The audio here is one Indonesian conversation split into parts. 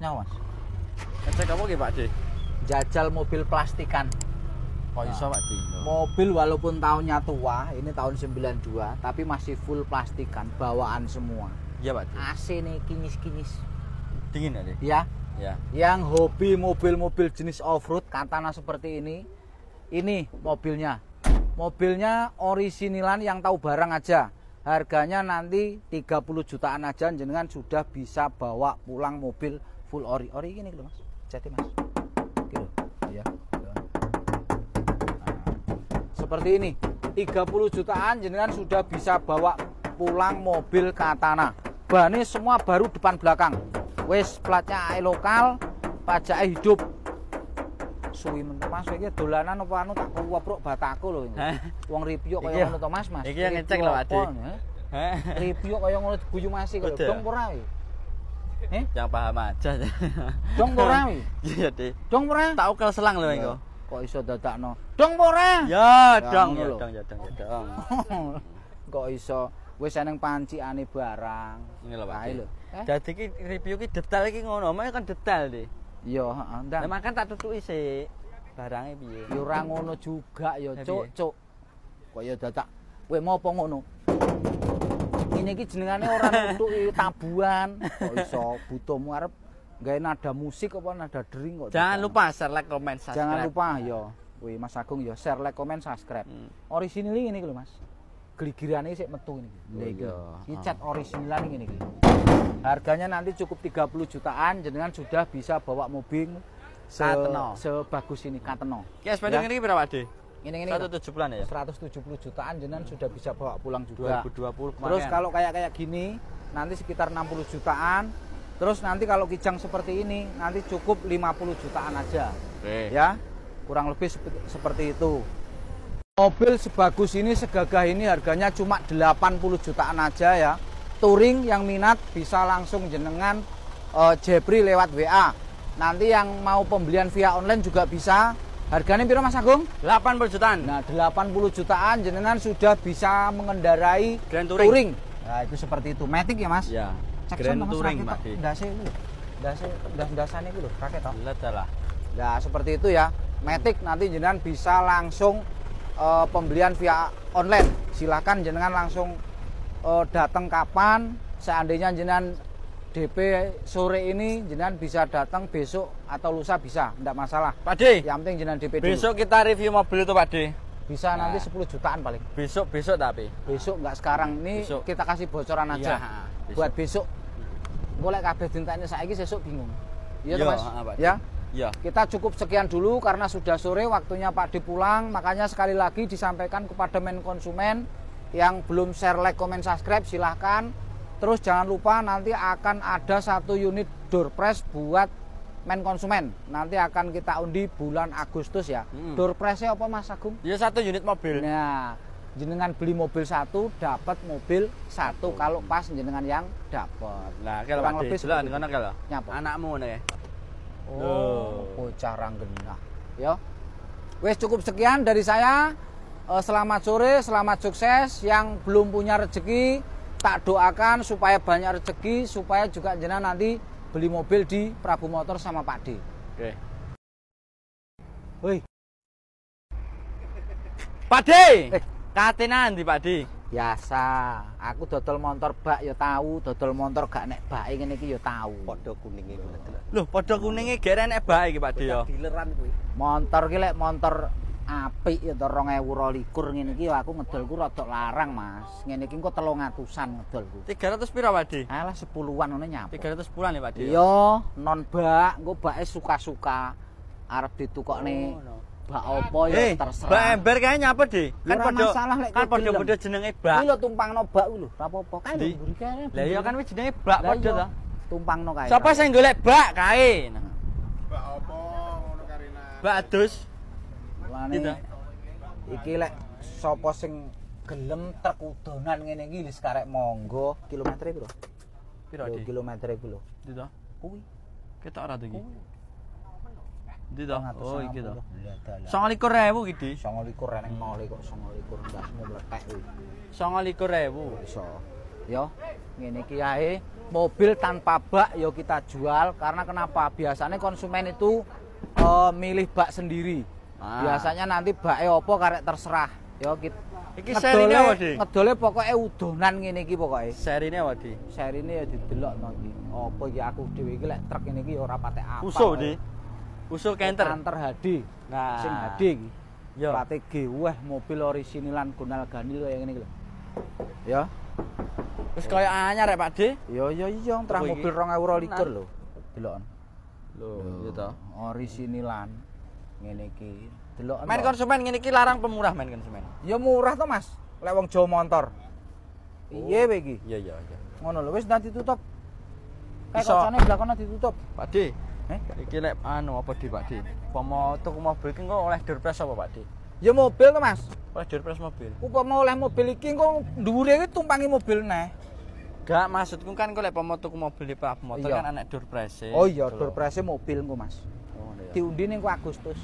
Nyawas. Ngecek apa nggih Pak Di? Jajal mobil plastikan. Kok iso Pak Di? Mobil walaupun tahunnya tua, ini tahun 92, tapi masih full plastikan, bawaan semua. Iya Pak Di. AC nih kinis-kinis. Dingin Pak Di? Iya. Ya. Yang hobi mobil-mobil jenis off-road Katana seperti ini. Ini mobilnya. Mobilnya orisinilan yang tahu barang aja. Harganya nanti 30 jutaan aja jenengan sudah bisa bawa pulang mobil full ori gini loh Mas. Jati Mas. Gitu. Ya. Seperti ini. 30 jutaan jenengan sudah bisa bawa pulang mobil Katana. Bannya semua baru depan belakang. Wes platnya AE lokal, pajak hidup. Suwi mentu Mas iki dolanan apa anu tak kuwabruk bataku lho iki. Wong review kaya ngono to Mas. Iki yang ngecek lho Adi. Heh. Review kaya ngono guyu Mas iki lho. Dong ora iki. Heh? Yang paham aja. Dong ora iki. Iya, Dik. Dong ora? Tak ukel selang lho engko. Kok iso dadakno? Dong ora? Ya, dong ya, dong ya, dong ya, dong. Kok iso wis eneng pancikane barang. Ngene lho Pak. Dadi iki review iki detail iki ngono, mek kan detail Dik. Yo, heeh. Lah kan tak tutuki sik barange piye. Ya ora ngono juga ya, Cuk. Kok ya dadak kowe mopo ngono. Ini iki jenengane ora nutuki tabuan. Kok iso butuhmu arep gawe nada musik apa nada dering kok. Jangan lupa share, like, comment, subscribe. Jangan lupa ya. Kowe Mas Agung ya share, like, comment, subscribe. Orisinil ngene iki lho, Mas. Gligirane sik metu ngene iki. Lha iki. Iki cat orisinal ngene iki. Harganya nanti cukup 30 jutaan jenengan sudah bisa bawa mobil sebagus ini Katana. Yes, ya, ini berapa Ade? Ini 170-an ya. 170 jutaan jenengan sudah bisa bawa pulang juga. 2020 kemarin. Terus kalau kayak gini nanti sekitar 60 jutaan. Terus nanti kalau Kijang seperti ini nanti cukup 50 jutaan aja. Oke. Ya. Kurang lebih seperti itu. Mobil sebagus ini segagah ini harganya cuma 80 jutaan aja ya. Touring yang minat bisa langsung jenengan Jepri lewat WA. Nanti yang mau pembelian via online juga bisa. Harganya piro Mas Agung? 80 jutaan. Nah, 80 jutaan jenengan sudah bisa mengendarai Grand Touring. Nah, itu seperti itu. Matic ya, Mas? Iya. Grand Touring, Mas. Ndase iki lho. Ndasane iki lho, kakek to. Lah. Nah, seperti itu ya. Matic nanti jenengan bisa langsung pembelian via online. Silakan jenengan langsung datang kapan, seandainya jenengan DP sore ini jenengan bisa datang besok atau lusa bisa, tidak masalah. Pak De, yang penting jenengan DP dulu. Besok kita review mobil itu Pak De. Bisa nah, nanti 10 jutaan paling. Besok tapi. Besok nggak sekarang ini besok. Kita kasih bocoran aja. Ya, besok. Buat besok. Boleh kabeh dintane saiki sesuk bingung. Iya toh Mas? Ya. Ya. Kita cukup sekian dulu karena sudah sore waktunya Pak De pulang, makanya sekali lagi disampaikan kepada men konsumen. Yang belum share, like, komen, subscribe silahkan. Terus jangan lupa nanti akan ada 1 unit door prize buat men konsumen. Nanti akan kita undi bulan Agustus ya. Door prize-nya apa Mas Agung? Ya 1 unit mobil. Nah, jenengan beli mobil 1 dapat mobil 1 kalau pas jenengan yang dapat. Nah, kalau Pak De, jelas ngono kalau. Anakmu ngono ya. Oh, bocah ranggenah. Ya. Wes cukup sekian dari saya. Selamat sore, selamat sukses. Yang belum punya rezeki, tak doakan supaya banyak rezeki, supaya juga jenengan nanti beli mobil di Prabu Motor sama Pak De. Oke. Woi. Pak De, Katana ndi Pak De? Biasa, aku dodol motor bak ya tahu, dodol motor gak nek bak ngene iki ya tahu. Pondok kuninge ngono. Lho, pondok kuninge gere nek bak iki Pak De ya. Dileran kuwi. Motor iki lek motor apik ya 2022 ngene iki aku ngedolku rada larang Mas. Ngene iki engko 300-an ngedolku. 300 pira Pak De? Alah 10-an ngono nyapa. 310-an ya Pak De. Iya, non bak, engko bake suka-suka. Arep ditukokne bak apa ya terserah. Bak ember kae nyapa De? Kan padha jenenge bak. Kuwi lho tumpangno bak kuwi lho, ora apa-apa kan. Lah iya kan wis jenenge bak padha ta. Tumpangno kae. Sapa sing golek bak kae? Bak apa ngono karena. Bak dus. Iki lek sapa sing gelem terkudonan ngene iki wis karek monggo kilometere piro? Piro Dik? Kilometere iki lho. Ndi to? Kuwi. Ketok ora to iki? Ndi to? Oh iki to. 29000 iki Dik. 29000 nek mole kok 29000 ndasmu mlethek kuwi. 29000 iso. yo. Ini kiai mobil tanpa bak yo kita jual, karena kenapa? Biasanya konsumen itu milih bak sendiri. Biasanya nanti bak opo karek terserah. Yo kita iki serine apa di? Ngedole pokoke udonan ngene iki pokoke. Serine apa di? Serine ya didelok to iki. Apa iki aku dhewe iki lek truk ngene iki ora patek apa. Usuh di. Usuh kenter. Kenter HD. Nah, sing HD iki. Ya. Pate G weh mobil orisinilan gonal ganil kaya ngene iki lho. Ya. Wis kaya anyar rek Pak D. Ya ya iya trah mobil 2022 lho. Deloken. Lho, iya to. Orisinilan ngene iki. Delok men konsumen ngene iki larang pemurah men konsumen. Ya murah to Mas, lek wong Jawa montor. Piye kowe iki? Iya iya iya. Ngono lho wis nanti tutup. Kae kocone blakone ditutup. Pak D, iki lek anu apa di Pak D? Pomo tuku mobil iki engko oleh doorpress apa Pak D? Ya mobil to Mas, oleh doorpress mobil. Upama oleh mobil iki engko dhuwure iki tumpangi mobil neh. Gak maksudku kan engko lek pomo tuku mobil di Pak Motor kan anak doorpress. Oh iya, doorpress mobil engko Mas. Oh iya. Diundi ning Agustus.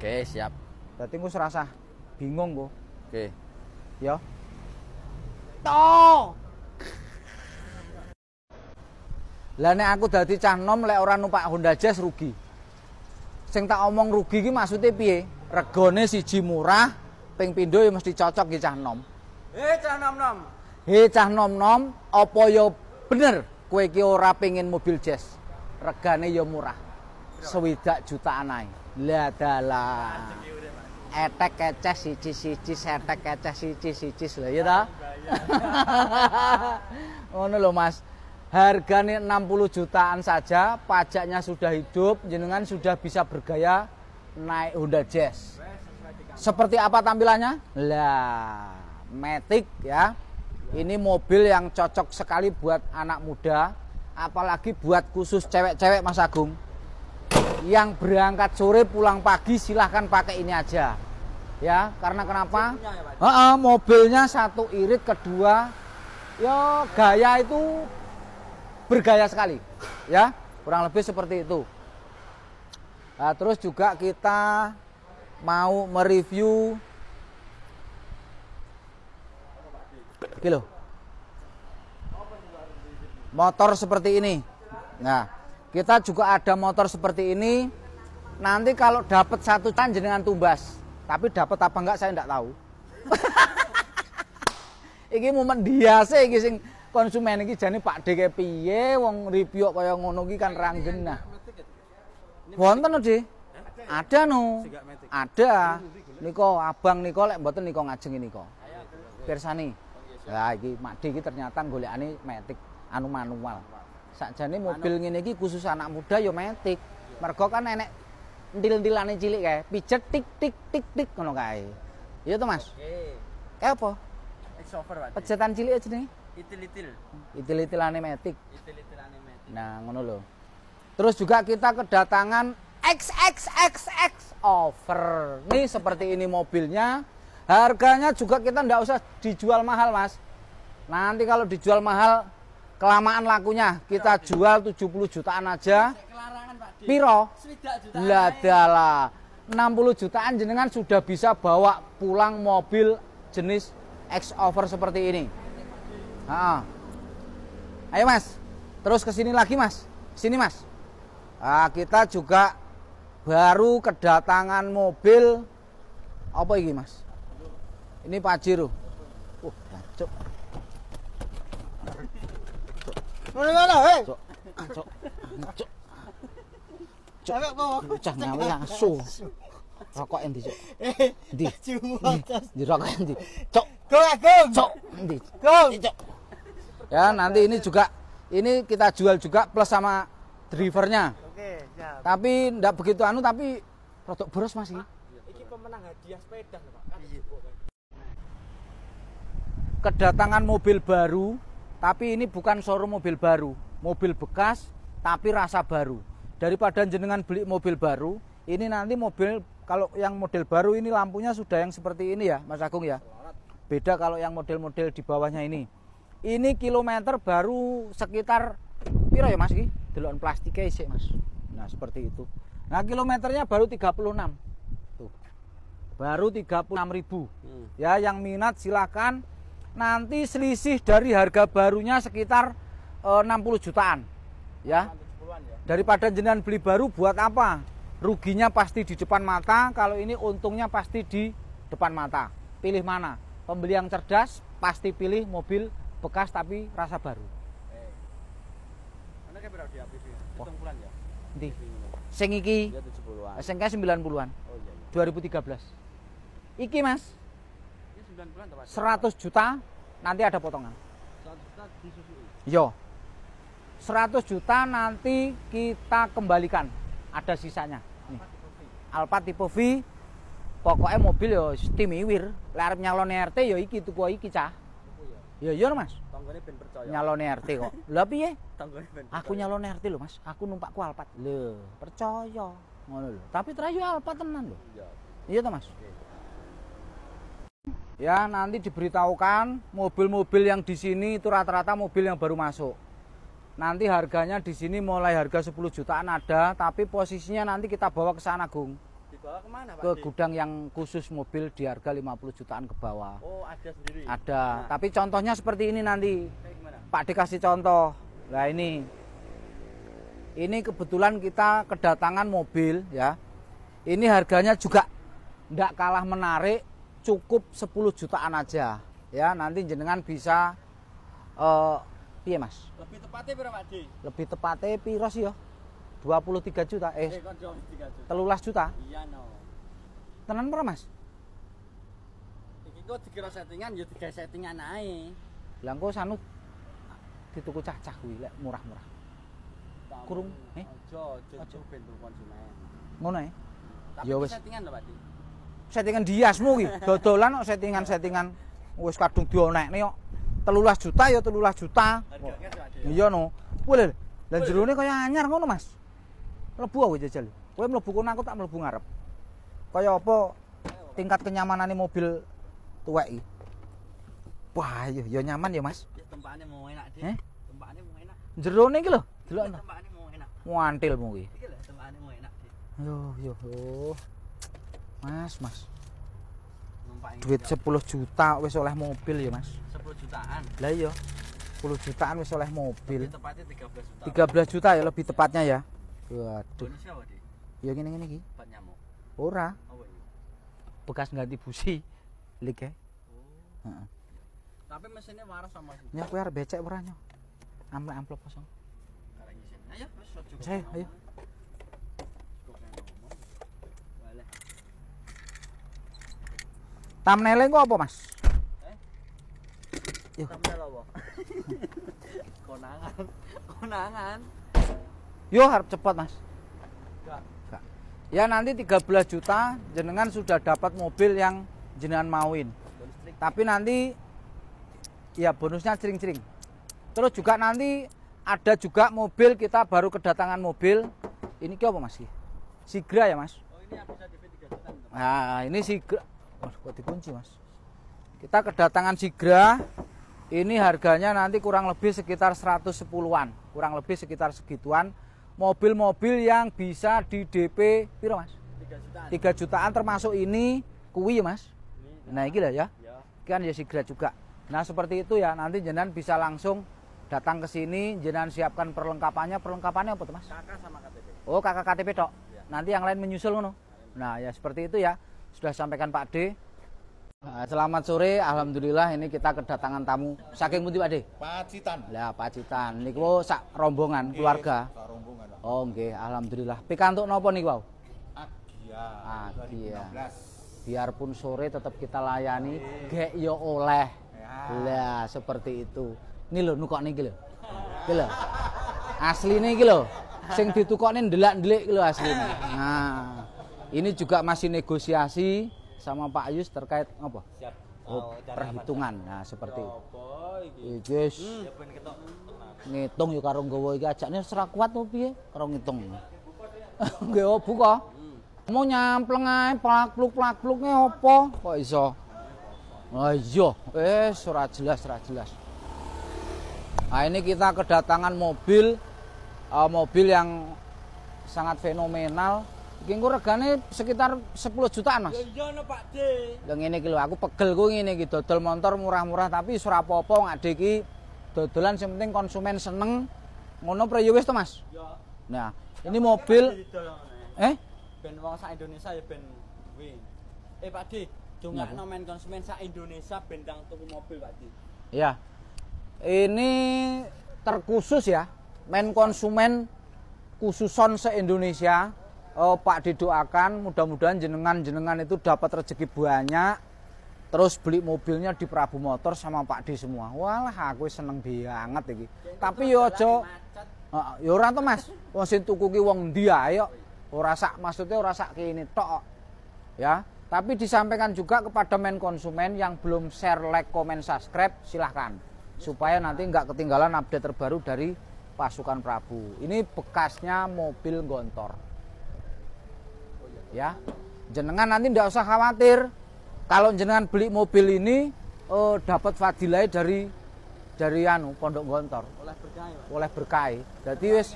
Oke, siap. Berarti aku serasa bingung kok. Oke. Yo. Toh. Lah nek aku dadi cah nom lek ora numpak Honda Jazz rugi. Sing tak omong rugi iki maksude piye? Regane siji murah, ping pindho ya mesti cocok iki cah nom. Heh cah nom-nom. Heh cah nom-nom, apa ya bener kowe iki ora pengin mobil Jazz? Regane ya murah. 20 jutaan ae. Lah dalah. Etek keceh siji-siji, setek keceh siji-siji lho ya ta. Ngono lho Mas. Harganya 60 jutaan saja, pajaknya sudah hidup, jenengan sudah bisa bergaya naik Honda Jazz. Seperti apa tampilannya? Lah, matic ya. Ini mobil yang cocok sekali buat anak muda, apalagi buat khusus cewek-cewek Mas Agung. Yang berangkat sore pulang pagi silahkan pakai ini aja ya, karena kenapa mobilnya satu irit, kedua yo gaya itu bergaya sekali ya, kurang lebih seperti itu. Nah, terus juga kita mau mereview kilo motor seperti ini. Nah, kita juga ada motor seperti ini. Nanti kalau dapat satu tan jenengan tumbas. Tapi dapat apa enggak saya enggak tahu. Iki momen biasa iki sing konsumen iki jane Pak D kaya piye wong review kaya ngono iki kan ranggen nah. Wonten Dik. Ada no. Ada. Niko abang niko lek mboten niko ngajeng niko. Pirsani. Lah iki Mak D iki ternyata golekane matic anu manual. Sakjane mobil ngene iki khusus anak muda ya matic. Mergo kan enek entil-entilane cilik kae, pijet tik tik tik tik ngono kae. Iya to Mas? Oke. Kae apa? Exover wae. Pijetan cilik jenenge? Itil-itil. Itil-itilane matic. Itil-itilane matic. Nah, ngono lho. Terus juga kita kedatangan XXXX over. Nih seperti ini mobilnya. Harganya juga kita ndak usah dijual mahal, Mas. Nanti kalau dijual mahal kelamaan lakunya, kita jual 70 jutaan aja. Piro? Lah dalah. 60 jutaan jenengan sudah bisa bawa pulang mobil jenis Xpander seperti ini. Ha. Ayo Mas. Terus ke sini lagi Mas. Sini Mas. Nah, kita juga baru kedatangan mobil apa ini Mas? Ini Pajero. Cuk. Ngono heh. Cuk. Cewek apa? Cah nyawe asu. Rokok endi, Cuk? Endi? Di rokok endi? Cuk. Cuk. Endi? Cuk. Ya, nanti ini juga ini kita jual juga plus sama drivernya. Oke, siap. Tapi ndak begitu anu tapi rodok boros Mas iki. Iki pemenang hadiah sepeda lho, Pak. Kedatangan mobil baru. Tapi ini bukan showroom mobil baru, mobil bekas tapi rasa baru. Daripada jenengan beli mobil baru, ini nanti mobil kalau yang model baru ini lampunya sudah yang seperti ini ya Mas Agung ya. Beda kalau yang model-model di bawahnya ini. Ini kilometer baru sekitar piro ya Mas iki? Delokan plastiknya isik Mas. Nah, seperti itu. Nah, kilometernya baru 36. Tuh. Baru 36.000. Ya, yang minat silakan. nanti selisih dari harga barunya sekitar 60 jutaan ya. Daripada jenengan beli baru buat apa? Ruginya pasti di depan mata, kalau ini untungnya pasti di depan mata. Pilih mana? Pembeli yang cerdas pasti pilih mobil bekas tapi rasa baru. Mana kira-kira di APV? Hitung bulan ya? Nanti. Sing iki 70-an. Sing kae 90-an. Oh iya. 2013. Iki Mas. Ini 9 bulan toh, 100 juta nanti ada potongan. 100 juta disusui. Yo. 100 juta nanti kita kembalikan. Ada sisanya. Nih. Alphard tipe V. Pokoknya mobil yo timiwir, larep nyalone RT yo iki tuku iki cah. Ya iya Mas. Tanggane ben percaya. Nyalone RT kok. Lha piye? Tanggane ben. Aku nyalone RT lho Mas, aku numpak ku Alphard. Lho, percaya ngono lho. Tapi trayu Alphard tenan lho. Iya. Iya toh Mas? Ya, nanti diberitahukan mobil-mobil yang di sini itu rata-rata mobil yang baru masuk. Nanti harganya di sini mulai harga 10 jutaan ada, tapi posisinya nanti kita bawa ke sana, Gung. Dibawa kemana, Pak? Ke gudang yang khusus mobil di harga 50 jutaan ke bawah. Oh, ada sendiri? Ada, nah. Tapi contohnya seperti ini nanti. Pak dikasih contoh. Nah ini. Ini kebetulan kita kedatangan mobil ya. Ini harganya juga tidak kalah menarik, cukup 10 jutaan aja. Ya, nanti jenengan bisa piye Mas? Lebih tepatnya pira Pak Di? Lebih tepatnya pira sih ya? 23 juta, 13 juta. Iya no. Tenan berapa Mas? Iki kok dikira settingan ya digawe settingan ae. Lah engko sanu dituku cah-cah kuwi lek murah-murah. Kurung, aja ben konsumen. Ngono ae. Tapi ya wis settingan lho Pak Di. Settingan diasmu iki, dodolan kok settingan-settingan wis kadung dionekne kok. 13 juta ya 13 juta. Harganya sewae. Iya no. Kuwi lha jerone kaya anyar ngono Mas. Mlebu aku jajal. Kowe mlebu kono aku tak mlebu ngarep. Kaya apa tingkat kenyamanane mobil tuwek iki? Wah, ya nyaman ya, Mas. Tempatane mau enak, Dik. Tempatane mau enak. Jerone iki lho, delok to. Tempatane mau enak. Muantilmu iki. Iki lho tempatane mau enak, Dik. Yo yo. Mas. Duit 10 juta wis oleh mobil ya, Mas. 10 jutaan. Lah iya. 10 jutaan wis oleh mobil. Lebih tepatnya 13 juta. 13 juta ya lebih tepatnya ya. Waduh. Bonusnya apa, Dik? Ya ngene-ngene iki. Ban nyamuk. Ora. Oh, iya. Bekas ganti busi. Lik ya. Oh. Heeh. Tapi mesinnya waras sama sih. Nyak kuwi arep becek ora nyo. Amplop kosong. Karek ngisin. Ayo, wis cukup. Ayo. Thumbnail-e kok apa, Mas? Thumbnail apa? Konangan. Yo harap cepat Mas. Enggak. Ya nanti 13 juta jenengan sudah dapat mobil yang jenengan mauin. Tapi nanti ya bonusnya cering-cering. Terus juga nanti ada juga mobil kita baru kedatangan mobil. Ini apa Mas? Sigra ya Mas? Oh ini bisa DP 3 juta. Nah, ini Sigra. Waduh, kok dikunci Mas. Kita kedatangan Sigra. Ini harganya nanti kurang lebih sekitar 110-an, kurang lebih sekitar segituan. Mobil-mobil yang bisa di DP piro Mas? 3 jutaan. 3 jutaan termasuk ini kuwi ya Mas. Ini, nah, iki lah ya. Kan ya Sigra juga. Nah, seperti itu ya. Nanti jenengan bisa langsung datang ke sini, jenengan siapkan perlengkapannya. Perlengkapannya apa tuh Mas? Kakak sama KTP. Oh, kakak KTP tok. Ya. Nanti yang lain menyusul ngono. Nah, ya seperti itu ya. Sudah sampaikan Pak D. Selamat sore, alhamdulillah ini kita kedatangan tamu. Saking pundi Pak De? Pacitan. Lah Pacitan. Niku sak rombongan keluarga. Sak rombongan. Oh nggih, alhamdulillah. Pikantuk napa niku? Agia. Biarpun sore tetap kita layani, gek yo oleh. Lah seperti itu. Ini lho nukokne iki lho. Iki lho. Asline iki lho. Sing ditukokne ndelak-ndelik iki lho asline. Nah. Ini juga masih negosiasi sama Pak Yus terkait apa? Siap. Oh, perhitungan. Nah, seperti itu. Yes. Ngitung yuk karo nggawa iki ajaknya serak kuat opo piye? Karo ngitung. Nggih, buka. Mau nyampleng ae plak-pluk-plak-pluke apa? Kok iso? Ah iya, ora jelas. Nah, ini kita kedatangan mobil yang sangat fenomenal. Iki engko regane sekitar 10 jutaan, Mas. Ya iya no, Pak D. Lah ngene iki lho, aku pegel ku ngene iki dodol motor murah-murah tapi wis ora apa-apa ngade iki dodolan sing penting konsumen seneng. Ngono priye wis to, Mas? Ya. Nah, ini mobil ben wong sak Indonesia ya ben duwe. Pak D, dongakno men konsumen sak Indonesia bendang tuku mobil, Pak D. Iya. Ini terkhusus ya, men konsumen khususon se-Indonesia. Pak didoakan mudah-mudahan jenengan-jenengan itu dapat rezeki banyak, terus beli mobilnya di Prabu Motor sama Pak D semua. Walah aku seneng banget iki. Tapi yo aja yo ora to, Mas. Wong sing tuku ki wong ndi ae kok. Ora sak maksudnya ora sak kene tok. Ya, tapi disampaikan juga kepada men konsumen yang belum share, like, komen, subscribe, silahkan. Supaya nanti nggak ketinggalan update terbaru dari pasukan Prabu. Ini bekasnya mobil Gontor. Ya, jenengan nanti nggak usah khawatir. Kalau jenengan beli mobil ini dapat fadilai dari anu Pondok Gontor. Oleh berkai. Oleh berkai. Jadi wis,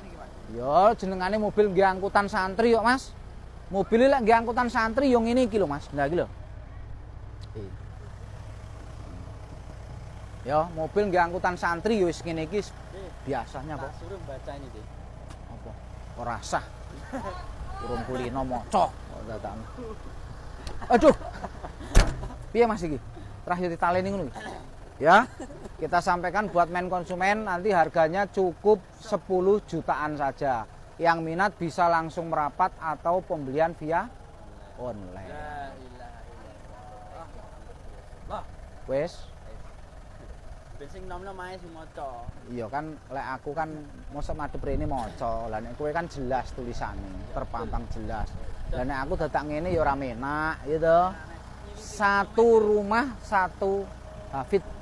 yo jenengane mobil nggih angkutan santri yuk, Mas. Mobilnya lek nggih angkutan santri yang ini iki lho, Mas. Nah iki lho. Ya, mobil nggih angkutan santri ya wis ngene iki biasanya kok. Suruh baca ini, Dik. Apa? Ora sah. Urung kulino maca kok dadak. Aduh. Piye Mas iki? Trah yo ditaleni ngono iki. Ya. Kita sampaikan buat men konsumen nanti harganya cukup 10 jutaan saja. Yang minat bisa langsung merapat atau pembelian via online. Wes sing nom-nom ae sing maca. Iya kan lek aku kan mosok madhep rene maca. Lah nek kowe kan jelas tulisane, terpampang jelas. Lah nek aku dadak ngene ya ora menak, ya to. Satu rumah satu hafid.